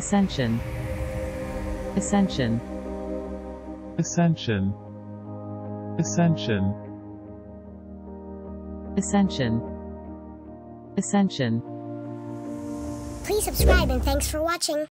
Ascension. Ascension. Ascension. Ascension. Ascension. Ascension. Please subscribe and thanks for watching.